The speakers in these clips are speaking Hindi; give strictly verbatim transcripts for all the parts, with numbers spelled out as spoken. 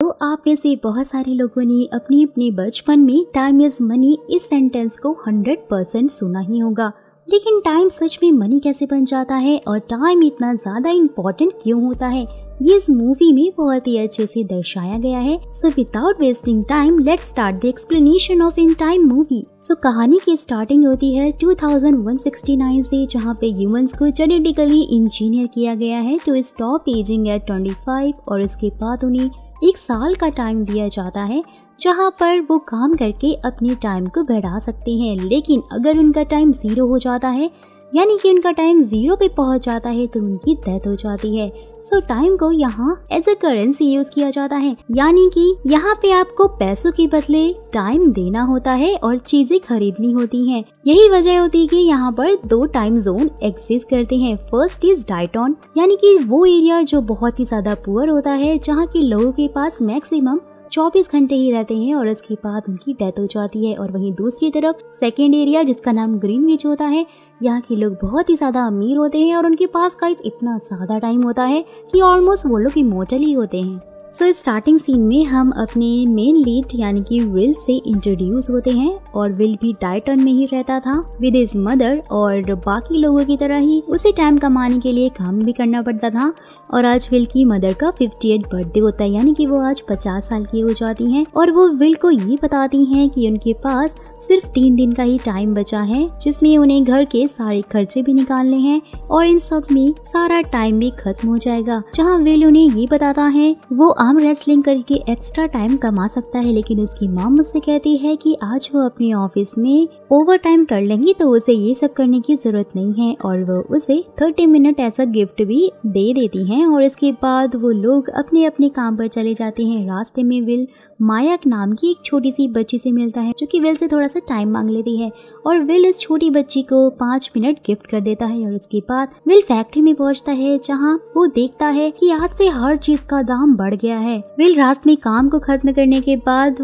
तो आप में से बहुत सारे लोगों ने अपने अपने बचपन में टाइम इज मनी इस सेंटेंस को हंड्रेड परसेंट सुना ही होगा, लेकिन टाइम सच में मनी कैसे बन जाता है और टाइम इतना ज्यादा इम्पोर्टेंट क्यों होता है, ये इस मूवी में बहुत ही अच्छे से दर्शाया गया है। So without wasting time let start the explanation of in time movie. So कहानी की स्टार्टिंग होती है two thousand one sixty nine से, जहाँ पे ह्यूमंस को जेनेटिकली इंजीनियर किया गया है to stop aging at twenty five, और इसके बाद उन्हें एक साल का टाइम दिया जाता है जहाँ पर वो काम करके अपने टाइम को बढ़ा सकते हैं। लेकिन अगर उनका टाइम जीरो हो जाता है, यानी कि उनका टाइम जीरो पे पहुंच जाता है, तो उनकी डेथ हो जाती है। सो टाइम को यहाँ एज अ करेंसी यूज किया जाता है, यानी कि यहाँ पे आपको पैसों के बदले टाइम देना होता है और चीजें खरीदनी होती हैं। यही वजह होती है कि यहाँ पर दो टाइम जोन एग्जिस्ट करते हैं। फर्स्ट इज डाइटॉन, यानी कि वो एरिया जो बहुत ही ज्यादा पुअर होता है, जहाँ के लोगों के पास मैक्सिमम चौबीस घंटे ही रहते हैं और इसके बाद उनकी डेथ हो जाती है। और वहीं दूसरी तरफ सेकेंड एरिया जिसका नाम ग्रीनविच होता है, यहाँ के लोग बहुत ही ज़्यादा अमीर होते हैं और उनके पास गाइस इतना ज़्यादा टाइम होता है कि ऑलमोस्ट वो लोग इमोर्टल ही होते हैं। सो so, स्टार्टिंग सीन में हम अपने मेन लीड यानी कि विल से इंट्रोड्यूस होते हैं, और विल भी टाइटन में ही रहता था विद हिज मदर, और बाकी लोगों की तरह ही उसे टाइम कमाने के लिए काम भी करना पड़ता था। और आज विल की मदर का फिफ्टी एट बर्थडे होता है, यानी कि वो आज पचास साल की हो जाती हैं, और वो विल को ये बताती हैं कि उनके पास सिर्फ तीन दिन का ही टाइम बचा है, जिसमें उन्हें घर के सारे खर्चे भी निकालने हैं और इन सब में सारा टाइम भी खत्म हो जाएगा। जहाँ विल उन्हें ये बताता है वो आर्म रेसलिंग करके एक्स्ट्रा टाइम कमा सकता है, लेकिन उसकी माँ मुझसे कहती है कि आज वो अपने ऑफिस में ओवर टाइम कर लेंगी तो उसे ये सब करने की जरूरत नहीं है, और वो उसे थर्टी मिनट ऐसा गिफ्ट भी दे देती हैं। और इसके बाद वो लोग अपने अपने काम पर चले जाते हैं। रास्ते में विल मायक नाम की एक छोटी सी बच्ची से मिलता है, जो कि विल से थोड़ा सा टाइम मांग लेती है, और विल इस छोटी बच्ची को पाँच मिनट गिफ्ट कर देता है। और उसके बाद विल फैक्ट्री में पहुँचता है, जहाँ वो देखता है कि आज से हर चीज का दाम बढ़ गया है। विल रात में काम को खत्म करने के बाद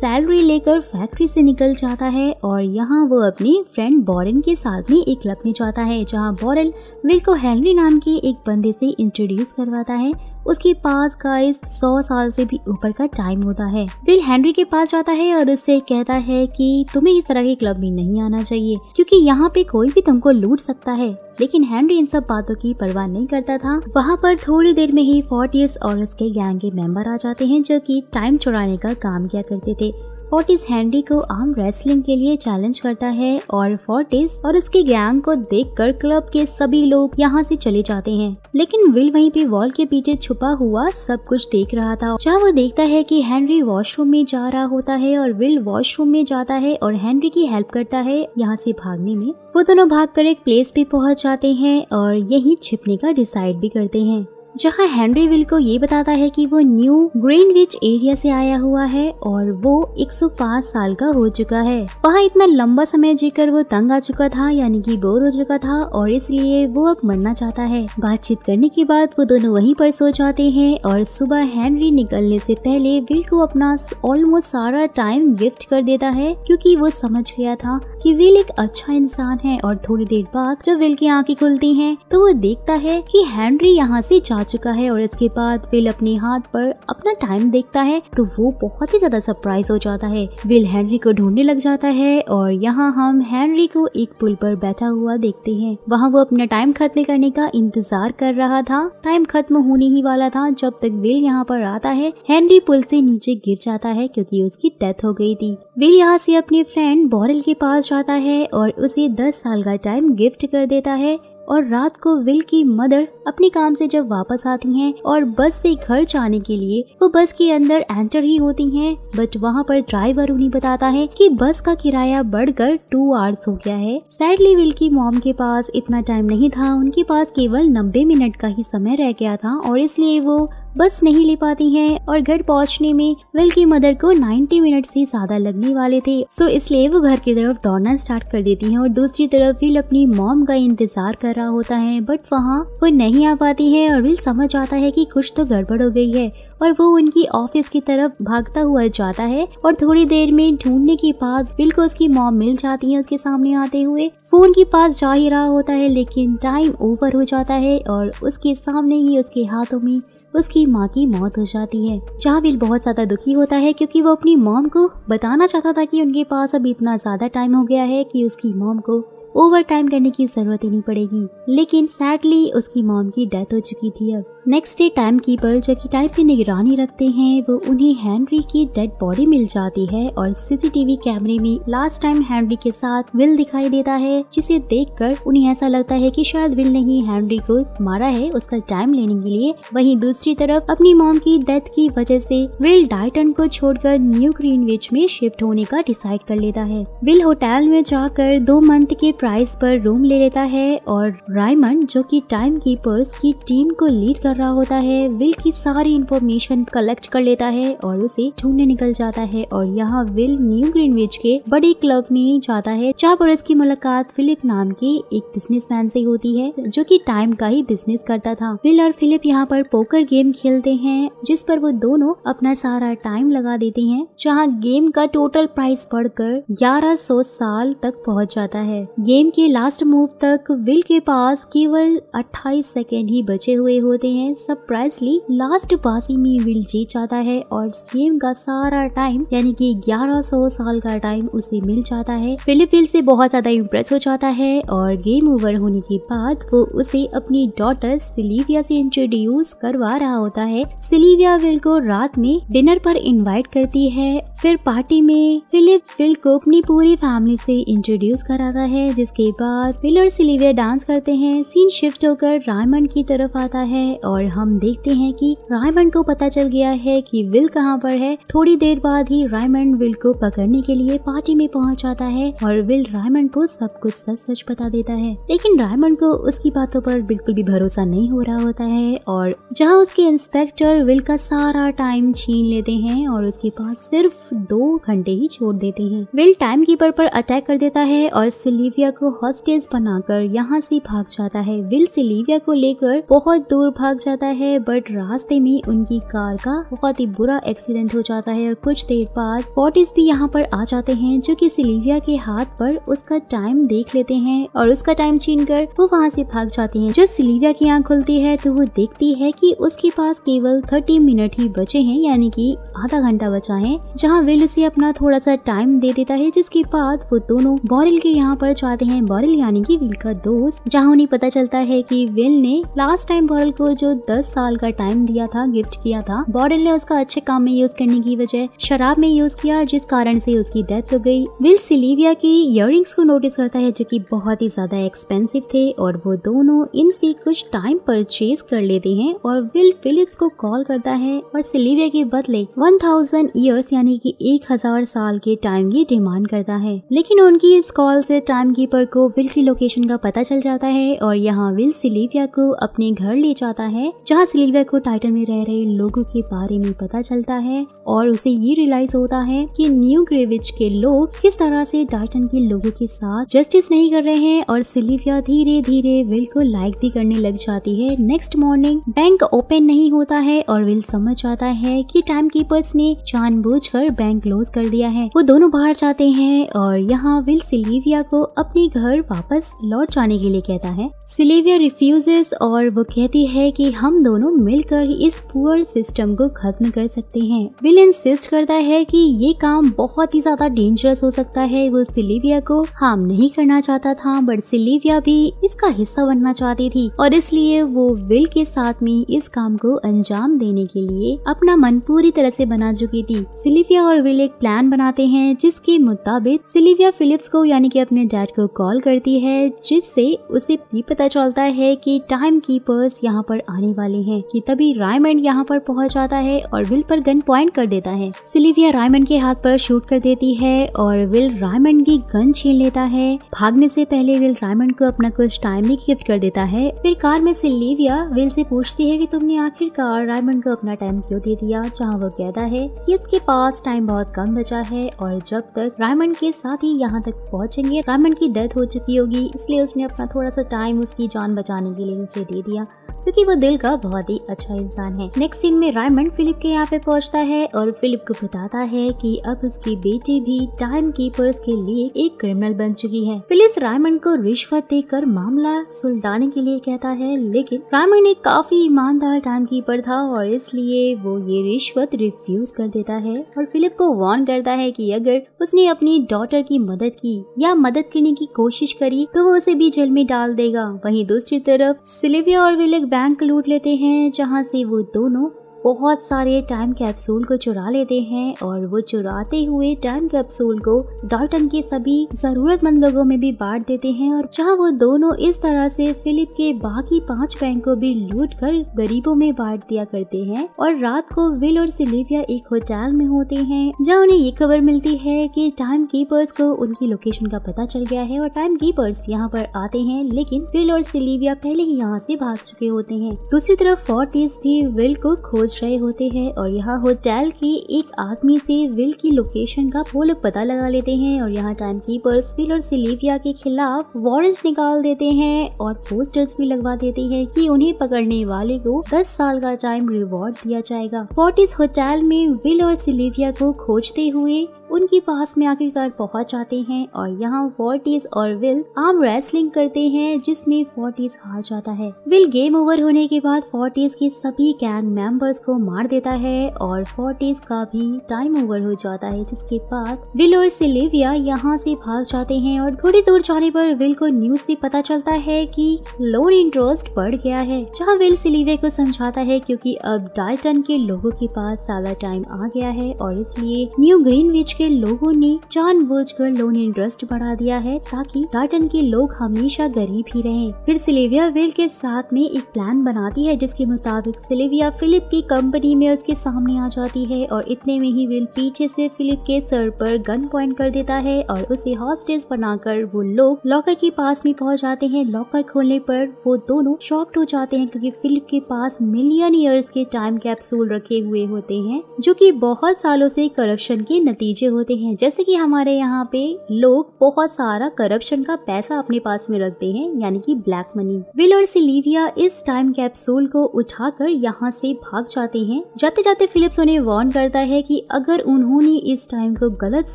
सैलरी लेकर फैक्ट्री से निकल जाता है, और यहाँ वो अपनी फ्रेंड बॉरेन के साथ में एक क्लब में जाता है, जहाँ बॉरेन विल को हेनरी नाम के एक बंदे से इंट्रोड्यूस करवाता है। उसके पास गाइस सौ साल से भी ऊपर का टाइम होता है। विल हेनरी के पास जाता है और उससे कहता है कि तुम्हें इस तरह के क्लब में नहीं आना चाहिए, क्योंकि यहाँ पे कोई भी तुमको लूट सकता है। लेकिन हेनरी इन सब बातों की परवाह नहीं करता था। वहाँ पर थोड़ी देर में ही फोर्टिस और उसके गैंग के मेंबर आ जाते हैं, जो कि टाइम चुराने का काम किया करते थे। फोर्टिस हेनरी को आर्म रेसलिंग के लिए चैलेंज करता है, और फोर्टिस और उसके गैंग को देखकर क्लब के सभी लोग यहाँ से चले जाते हैं। लेकिन विल वहीं पे वॉल के पीछे छुपा हुआ सब कुछ देख रहा था, जहाँ वो देखता है कि हेनरी वॉशरूम में जा रहा होता है, और विल वॉशरूम में जाता है और हेनरी की हेल्प करता है यहाँ से भागने में। वो दोनों भागकर एक प्लेस पे पहुँच जाते हैं और यही छिपने का डिसाइड भी करते हैं, जहाँ हेनरी विल को ये बताता है कि वो न्यू ग्रीनविच एरिया से आया हुआ है और वो एक सौ पाँच साल का हो चुका है। वहाँ इतना लंबा समय जीकर वो तंग आ चुका था, यानी कि बोर हो चुका था, और इसलिए वो अब मरना चाहता है। बातचीत करने के बाद वो दोनों वहीं पर सो जाते हैं, और सुबह हेनरी निकलने से पहले विल को अपना ऑलमोस्ट सारा टाइम गिफ्ट कर देता है, क्योंकि वो समझ गया था कि विल एक अच्छा इंसान है। और थोड़ी देर बाद जब विल की आंखें खुलती हैं तो वो देखता है कि हेनरी यहाँ से जा चुका है, और इसके बाद विल अपने हाथ पर अपना टाइम देखता है तो वो बहुत ही ज्यादा सरप्राइज हो जाता है। विल हेनरी को ढूंढने लग जाता है, और यहाँ हम हेनरी को एक पुल पर बैठा हुआ देखते हैं। वहाँ वो अपना टाइम खत्म करने का इंतजार कर रहा था। टाइम खत्म होने ही वाला था जब तक विल यहाँ पर आता है। हेनरी पुल से नीचे गिर जाता है क्योंकि उसकी डेथ हो गई थी। विल यहाँ से अपने फ्रेंड बॉरेल के पास जाता है और उसे दस साल का टाइम गिफ्ट कर देता है। और रात को विल की मदर अपने काम से जब वापस आती हैं और बस से घर जाने के लिए वो बस के अंदर एंटर ही होती हैं, बट वहाँ पर ड्राइवर उन्हें बताता है कि बस का किराया बढ़कर टू आवर्स हो गया है। सैडली विल की मॉम के पास इतना टाइम नहीं था, उनके पास केवल नब्बे मिनट का ही समय रह गया था, और इसलिए वो बस नहीं ले पाती हैं। और घर पहुँचने में विल की मदर को नाइन्टी मिनट से ज्यादा लगने वाले थे, सो इसलिए वो घर की तरफ दौड़ना स्टार्ट कर देती है। और दूसरी तरफ विल अपनी मॉम का इंतजार कर रहा होता है, बट वहाँ वो नहीं आ पाती है, और विल समझ आता है कि कुछ तो गड़बड़ हो गई है, और वो उनकी ऑफिस की तरफ भागता हुआ जाता है। और थोड़ी देर में ढूंढने के बाद विल को उसकी मॉम मिल जाती है उसके सामने आते हुए। फोन के पास जा ही रहा होता है, लेकिन टाइम ओवर हो जाता है और उसके सामने ही उसके हाथों में उसकी माँ की मौत हो जाती है। जाविल बहुत ज्यादा दुखी होता है क्योंकि वो अपनी मॉम को बताना चाहता था कि उनके पास अब इतना ज्यादा टाइम हो गया है कि उसकी मॉम को ओवर टाइम करने की जरूरत ही नहीं पड़ेगी, लेकिन सैडली उसकी मॉम की डेथ हो चुकी थी। अब नेक्स्ट डे टाइम कीपर जो कि टाइम पे निगरानी रखते हैं वो उन्हें हेनरी की डेड बॉडी मिल जाती है और सीसीटीवी कैमरे में लास्ट टाइम हेनरी के साथ विल दिखाई देता है, जिसे देखकर उन्हें ऐसा लगता है कि शायद विल ने ही हेनरी को मारा है उसका टाइम लेने के लिए। वहीं दूसरी तरफ अपनी मॉम की डेथ की वजह से विल डाइटन को छोड़कर न्यू ग्रीनविच में शिफ्ट होने का डिसाइड कर लेता है। विल होटल में जाकर दो मंथ के प्राइस पर रूम ले लेता है और रायमंड जो कि टाइम कीपर्स की टीम को लीड कर रहा होता है विल की सारी इंफॉर्मेशन कलेक्ट कर लेता है और उसे ढूंढने निकल जाता है। और यहाँ विल न्यू ग्रीनविच के बड़े क्लब में जाता है जहाँ पर इसकी मुलाकात फिलिप नाम के एक बिजनेसमैन से होती है जो कि टाइम का ही बिजनेस करता था। विल और फिलिप यहाँ पर पोकर गेम खेलते हैं जिस पर वो दोनों अपना सारा टाइम लगा देते हैं, जहाँ गेम का टोटल प्राइस बढ़कर ग्यारह सौ साल तक पहुँच जाता है। गेम के लास्ट मूव तक विल के पास केवल अट्ठाईस सेकेंड ही बचे हुए होते हैं। सरप्राइजली लास्ट बाजी में विल जीत जाता है और गेम का सारा टाइम यानी कि ग्यारह सौ साल का टाइम उसे मिल जाता है। फिलिप विल से बहुत ज्यादा इम्प्रेस हो जाता है और गेम ओवर होने के बाद वो उसे अपनी डॉटर सिलिविया से इंट्रोड्यूस करवा रहा होता है। सिलिविया विल को रात में डिनर पर इन्वाइट करती है। फिर पार्टी में फिलिप विल को अपनी पूरी फैमिली से इंट्रोड्यूस कराता है, जिसके बाद विल और सिलिविया डांस करते हैं। सीन शिफ्ट होकर रायमंड की तरफ आता है और हम देखते हैं कि रायमंड को पता चल गया है कि विल कहाँ पर है। थोड़ी देर बाद ही रायमंड विल को पकड़ने के लिए पार्टी में पहुँच जाता है और विल रायमंड को सब कुछ सच सच बता देता है, लेकिन रायमंड को उसकी बातों पर बिल्कुल भी भरोसा नहीं हो रहा होता है। और जहाँ उसके इंस्पेक्टर विल का सारा टाइम छीन लेते हैं और उसके पास सिर्फ दो घंटे ही छोड़ देते हैं। विल टाइम कीपर पर अटैक कर देता है और सिलिविया को हॉस्टेज बनाकर यहाँ से भाग जाता है। विल सिलिविया को लेकर बहुत दूर भाग जाता है बट रास्ते में उनकी कार का बहुत ही बुरा एक्सीडेंट हो जाता है और कुछ देर बाद फोर्टिस भी यहाँ पर आ जाते हैं जो कि सिलिविया के हाथ पर उसका टाइम देख लेते हैं और उसका टाइम छीनकर वो वहाँ से भाग जाती है। जब सिलिविया की आँख खुलती है तो वो देखती है कि उसके पास केवल थर्टी मिनट ही बचे हैं, यानी कि आधा घंटा बचा है, जहाँ विल उसे अपना थोड़ा सा टाइम दे देता है, जिसके बाद वो दोनों बॉरिल के यहाँ पर चाहते हैं। बॉरिल यानी कि विल का दोस्त, जहाँ उन्हें पता चलता है कि विल ने लास्ट टाइम बॉरिल को जो दस साल का टाइम दिया था गिफ्ट किया था, बॉरिल ने उसका अच्छे काम में यूज करने की वजह शराब में यूज किया, जिस कारण से उसकी डेथ हो गई। विल सिलिविया के इयररिंग्स को नोटिस करता है जो कि बहुत ही ज्यादा एक्सपेंसिव थे और वो दोनों इनसे कुछ टाइम परचेज कर लेते हैं और विल फिलिप्स को कॉल करता है और सिलिविया के बदले वन थाउजेंड ईयर्स यानी कि एक हजार साल के टाइम की डिमांड करता है, लेकिन उनकी इस कॉल से टाइम कीपर को विल की लोकेशन का पता चल जाता है और यहाँ विल सिलिविया को अपने घर ले जाता है, जहाँ सिलिविया को टाइटन में रह रहे लोगों के बारे में पता चलता है और उसे ये रियलाइज होता है कि न्यू ग्रीनविच के लोग किस तरह से टाइटन के लोगों के साथ जस्टिस नहीं कर रहे हैं। और सिलिविया धीरे धीरे विल को लाइक भी करने लग जाती है। नेक्स्ट मॉर्निंग बैंक ओपन नहीं होता है और विल समझ जाता है कि टाइम कीपर्स ने जानबूझकर बैंक क्लोज कर दिया है। वो दोनों बाहर जाते हैं और यहाँ विल सिलिविया को अपने घर वापस लौट जाने के लिए कहता है। सिलिविया रिफ्यूजेस और वो कहती है कि हम दोनों मिलकर इस पुअर सिस्टम को खत्म कर सकते हैं। विल इंसिस्ट करता है कि ये काम बहुत ही ज्यादा डेंजरस हो सकता है। वो सिलिविया को हार्म नहीं करना चाहता था बट सिलिविया भी इसका हिस्सा बनना चाहती थी और इसलिए वो विल के साथ में इस काम को अंजाम देने के लिए अपना मन पूरी तरह से बना चुकी थी। सिलिविया और विल एक प्लान बनाते हैं जिसके मुताबिक सिलिविया फिलिप्स को यानी कि अपने डैड को कॉल करती है, जिससे उसे भी पता चलता है कि टाइम कीपर्स यहाँ पर आने वाले हैं कि तभी रायमंड यहाँ पर पहुँच जाता है और विल पर गन पॉइंट कर देता है। सिलिविया रायमंड के हाथ पर शूट कर देती है और विल रायमंड की गन छीन लेता है। भागने से पहले विल रायमंड को अपना कुछ टाइम भी गिफ्ट कर देता है। फिर कार में सिलिविया विल से पूछती है कि तुमने आखिरकार रायमंड को अपना टाइम क्यों दे दिया, जहाँ वो कहता है कि इसके पास टाइम बहुत कम बचा है और जब तक रायमंड के साथ ही यहाँ तक पहुँचेंगे रायमंड की डेथ हो चुकी होगी, इसलिए उसने अपना थोड़ा सा टाइम उसकी जान बचाने के लिए उनसे दे दिया क्योंकि वो दिल का बहुत ही अच्छा इंसान है। नेक्स्ट सीन में रायमंड फिलिप के यहाँ पे पहुँचता है और फिलिप को बताता है कि अब उसकी बेटी भी टाइम कीपर्स के लिए एक क्रिमिनल बन चुकी है। पुलिस रायमंड को रिश्वत देकर मामला सुलटाने के लिए कहता है, लेकिन रायमंड एक काफी ईमानदार टाइम कीपर था और इसलिए वो ये रिश्वत रिफ्यूज कर देता है और फिलिप को वार्न करता है कि अगर उसने अपनी डॉटर की मदद की या मदद करने की कोशिश करी तो वो उसे भी जेल में डाल देगा। वहीं दूसरी तरफ सिल्विया और विलेक बैंक लूट लेते हैं जहाँ से वो दोनों बहुत सारे टाइम कैप्सूल को चुरा लेते हैं और वो चुराते हुए टाइम कैप्सूल को डाइटन के सभी जरूरतमंद लोगों में भी बांट देते हैं और जहाँ वो दोनों इस तरह से फिलिप के बाकी पांच बैंक को भी लूट कर गरीबों में बांट दिया करते हैं। और रात को विल और सिल्विया एक होटल में होते हैं जहाँ उन्हें ये खबर मिलती है कि टाइम कीपर्स को उनकी लोकेशन का पता चल गया है और टाइम कीपर्स यहाँ पर आते हैं, लेकिन विल और सिल्विया पहले ही यहाँ से भाग चुके होते हैं। दूसरी तरफ फोर्टिस भी विल को खोज रहे होते हैं और यहाँ होटल के एक आदमी से विल की लोकेशन का वो लोग पता लगा लेते हैं और यहाँ टाइम कीपर्स विल और सिल्विया के खिलाफ वारंट निकाल देते हैं और पोस्टर्स भी लगवा देते हैं कि उन्हें पकड़ने वाले को दस साल का टाइम रिवॉर्ड दिया जाएगा। फोर्टिस होटल में विल और सिल्विया को खोजते हुए उनके पास में आखिरकार पहुंच जाते हैं और यहाँ फोर्टिस और विल आर्म रेसलिंग करते हैं जिसमें फोर्टिस हार जाता है। विल गेम ओवर होने के बाद फोर्टिस के सभी गैंग मेंबर्स को मार देता है और फोर्टिस का भी टाइम ओवर हो जाता है, जिसके बाद विल और सिल्विया यहाँ से भाग जाते हैं। और थोड़ी दूर जाने पर विल को न्यूज से पता चलता है कि लोन इंटरेस्ट बढ़ गया है, जहाँ विल सिल्विया को समझाता है क्योंकि अब डाइटन के लोगों के पास साला टाइम आ गया है और इसलिए न्यू ग्रीनविच लोगों ने जानबूझकर लोन इंटरेस्ट बढ़ा दिया है ताकि डाइटन के लोग हमेशा गरीब ही रहें। फिर सिल्विया विल के साथ में एक प्लान बनाती है जिसके मुताबिक सिल्विया फिलिप की कंपनी में उसके सामने आ जाती है और इतने में ही विल पीछे से फिलिप के सर पर गन पॉइंट कर देता है और उसे हॉस्टेज बनाकर वो लोग लॉकर के पास में पहुँच जाते हैं। लॉकर खोलने पर वो दोनों शॉक्ड हो जाते हैं क्योंकि फिलिप के पास मिलियन ईयर्स के टाइम कैप्सूल रखे हुए होते हैं जो कि बहुत सालों से करप्शन के नतीजे होते हैं, जैसे कि हमारे यहाँ पे लोग बहुत सारा करप्शन का पैसा अपने पास में रखते हैं यानी कि ब्लैक मनी। विल और सिल्विया इस टाइम कैप्सूल को उठाकर यहाँ से भाग जाते हैं। जाते जाते फिलिप्स उन्हें वार्न करता है कि अगर उन्होंने इस टाइम को गलत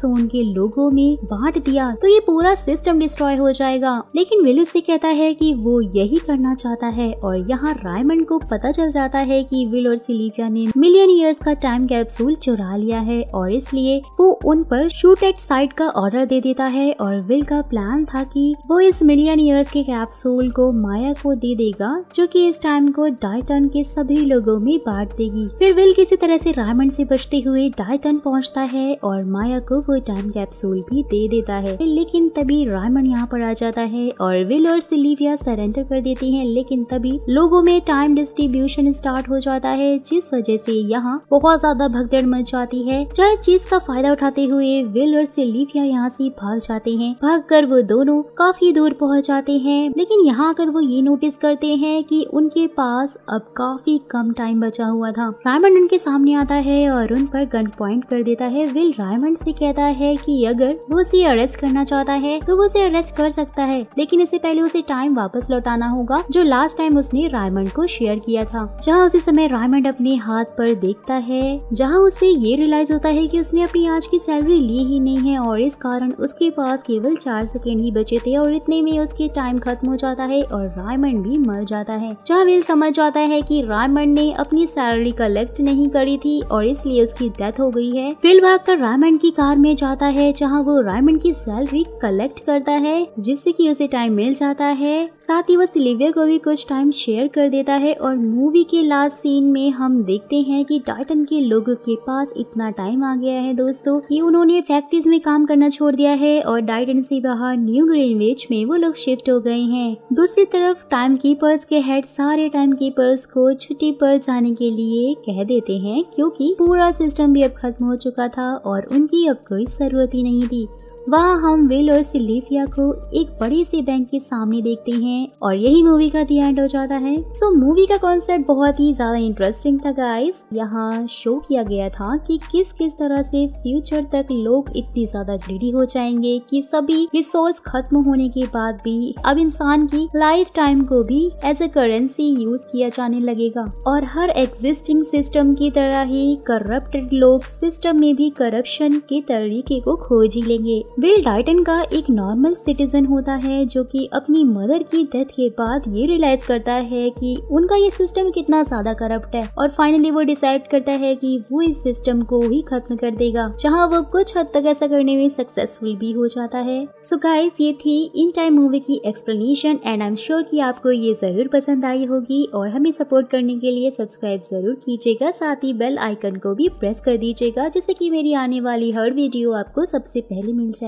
जोन के लोगों में बांट दिया तो ये पूरा सिस्टम डिस्ट्रॉय हो जाएगा, लेकिन विल उससे कहता है कि वो यही करना चाहता है। और यहाँ रायमंड को पता चल जाता है कि विल और सिल्विया ने मिलियन ईयर्स का टाइम कैप्सूल चुरा लिया है और इसलिए वो उन पर शूट एट साइट का ऑर्डर दे देता है। और विल का प्लान था कि वो इस मिलियन ईयर्स के कैप्सूल को माया को दे देगा जो कि इस टाइम को डाइटन के सभी लोगों में बांट देगी। फिर विल किसी तरह से रायमंड से बचते हुए डाइटन पहुंचता है और माया को वो टाइम कैप्सूल भी दे देता है, लेकिन तभी रायमंड यहाँ पर आ जाता है और विल और सिल्विया सरेंडर कर देती है। लेकिन तभी लोगों में टाइम डिस्ट्रीब्यूशन स्टार्ट हो जाता है जिस वजह से यहाँ बहुत ज्यादा भगदड़ मच जाती है। चाहे चीज का फायदा उठाते हुए विल और सिल्विया यहाँ से भाग जाते हैं। भागकर वो दोनों काफी दूर पहुँच जाते हैं, लेकिन यहाँ आकर वो ये नोटिस करते हैं कि उनके पास अब काफी कम टाइम बचा हुआ था। रायमंड उनके सामने आता है और उन पर गन पॉइंट कर देता है। विल रायमंड से कहता है कि अगर वो उसे अरेस्ट करना चाहता है तो वो उसे अरेस्ट कर सकता है, लेकिन इससे पहले उसे टाइम वापस लौटाना होगा जो लास्ट टाइम उसने रायमंड को शेयर किया था। जहाँ उसी समय रायमंड अपने हाथ पर देखता है जहाँ उसे ये रियलाइज होता है कि उसने अपनी आज की सैलरी ली ही नहीं है और इस कारण उसके पास केवल चार सेकेंड ही बचे थे और इतने में उसके टाइम खत्म हो जाता है और रायमंड भी मर जाता है। जहाँ विल समझ जाता है कि रायमंड ने अपनी सैलरी कलेक्ट नहीं करी थी और इसलिए उसकी डेथ हो गई है। विल भागकर रायमंड की कार में जाता है जहाँ वो रायमंड की सैलरी कलेक्ट करता है जिससे कि उसे टाइम मिल जाता है, साथ ही वो सिल्विया को भी कुछ टाइम शेयर कर देता है। और मूवी के लास्ट सीन में हम देखते हैं कि टाइटन के लोगों के पास इतना टाइम आ गया है दोस्तों कि उन्होंने फैक्ट्रीज में काम करना छोड़ दिया है और डाइटन से बाहर न्यू ग्रीनविच में वो लोग शिफ्ट हो गए हैं। दूसरी तरफ टाइम कीपर्स के हेड सारे टाइम कीपर्स को छुट्टी पर जाने के लिए कह देते हैं क्योंकि पूरा सिस्टम भी अब खत्म हो चुका था और उनकी अब कोई जरूरत ही नहीं थी। वहाँ हम विल और सिल्विया को एक बड़े से बैंक के सामने देखते हैं और यही मूवी का दी एंड हो जाता है। सो मूवी का कॉन्सेप्ट बहुत ही ज्यादा इंटरेस्टिंग था गाइस। यहाँ शो किया गया था कि किस किस तरह से फ्यूचर तक लोग इतनी ज्यादा ग्रीडी हो जाएंगे कि सभी रिसोर्स खत्म होने के बाद भी अब इंसान की लाइफ टाइम को भी एज अ करेंसी यूज किया जाने लगेगा और हर एग्जिस्टिंग सिस्टम की तरह ही करप्टेड लोग सिस्टम में भी करप्शन के तरीके को खोज ही लेंगे। विल डाइटन का एक नॉर्मल सिटीजन होता है जो कि अपनी मदर की डेथ के बाद ये रियलाइज करता है कि उनका ये सिस्टम कितना ज्यादा करप्ट है और फाइनली वो डिसाइड करता है कि वो इस सिस्टम को ही खत्म कर देगा, जहां वो कुछ हद तक ऐसा करने में सक्सेसफुल भी हो जाता है। सो गाइस ये थी इन टाइम मूवी की explanation and I am sure कि आपको ये जरूर पसंद आई होगी और हमें सपोर्ट करने के लिए सब्सक्राइब जरूर कीजिएगा, साथ ही बेल आइकन को भी प्रेस कर दीजिएगा जिससे कि मेरी आने वाली हर वीडियो आपको सबसे पहले मिल जाएगी।